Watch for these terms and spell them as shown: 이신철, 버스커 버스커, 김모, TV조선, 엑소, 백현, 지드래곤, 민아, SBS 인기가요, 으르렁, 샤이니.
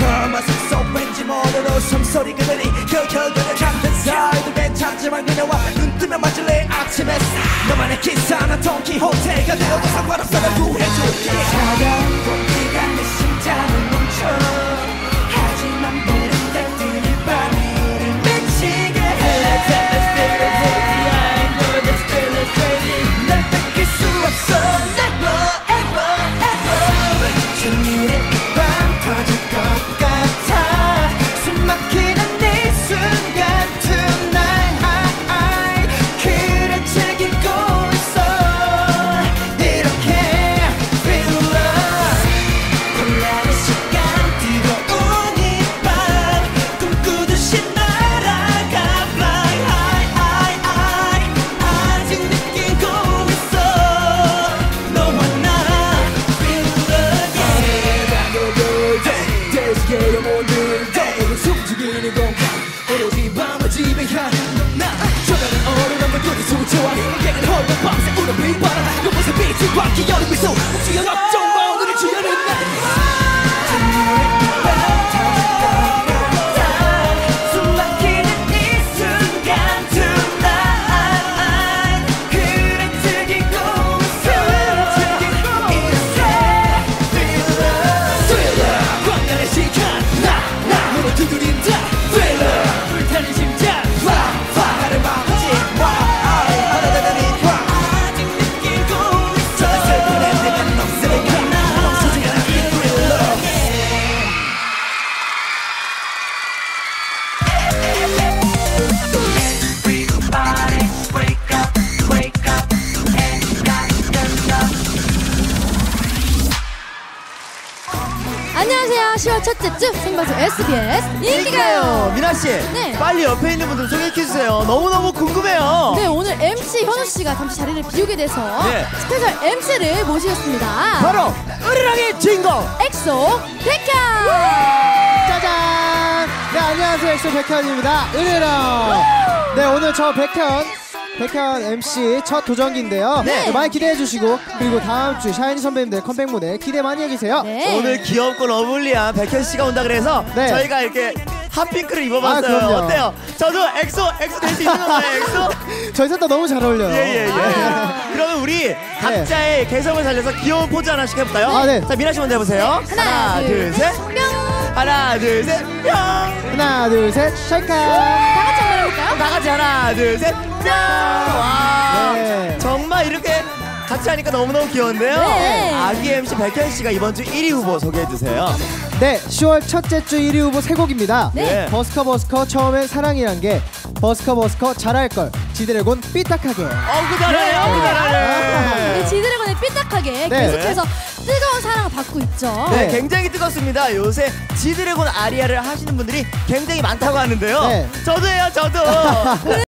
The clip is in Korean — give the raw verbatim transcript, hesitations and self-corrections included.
검은색소 왠지 모르는 숨소리 그들이 혀혀그는 같은 사이도 괜찮지만 그녀와 눈뜨면 맞을래 아침에 너만의 기사 난 돈키호테가 되어도 상관없어 난 구해줄게 차가운 공기가 내 심장을 멈춰 하지만 모른 닭들이 밤을 미치게 해 에스비에스 인기가요. 민아씨, 네. 빨리 옆에 있는 분들 소개해주세요. 너무너무 궁금해요. 네, 오늘 엠씨 현우씨가 잠시 자리를 비우게 돼서 네. 스페셜 엠씨를 모시겠습니다. 바로 으르렁의 주인공 엑소 백현. 짜잔. 네, 안녕하세요. 엑소 백현입니다. 으르렁. 네, 오늘 저 백현 백현 엠씨 첫 도전기인데요. 네. 네, 많이 기대해주시고 그리고 다음 주 샤이니 선배님들 컴백 무대 기대 많이 해주세요. 네. 오늘 귀엽고 러블리한 백현 씨가 온다 그래서 네. 저희가 이렇게 핫핑크를 입어봤어요. 아, 어때요? 저도 엑소 엑소 될 수 있는 건가요? 엑소? 저희 셋 다 너무 잘 어울려요. 예예예. 예, 예. 아 그러면 우리 각자의 네. 개성을 살려서 귀여운 포즈 하나씩 해볼까요? 아, 네. 자 민아 씨 먼저 해보세요. 네. 하나, 하나 둘 셋. 뿅. 하나 둘 셋. 뿅. 하나 둘 셋. 찰칵. 다 같이 한번 해볼까요? 다 같이 하나 둘 셋. 와 네. 정말 이렇게 같이 하니까 너무너무 귀여운데요. 네. 아기 엠씨 백현씨가 이번 주 일 위 후보 소개해주세요. 네, 시월 첫째 주 일 위 후보 세 곡입니다. 네. 버스커 버스커 처음엔 사랑이란 게, 버스커 버스커 잘할걸, 지드래곤 삐딱하게. 어우 잘하네. 어우 잘하네. 지드래곤의 삐딱하게 네. 계속해서 뜨거운 사랑을 받고 있죠. 네, 굉장히 뜨겁습니다. 요새 지드래곤 아리아를 하시는 분들이 굉장히 많다고 하는데요. 네. 저도요 저도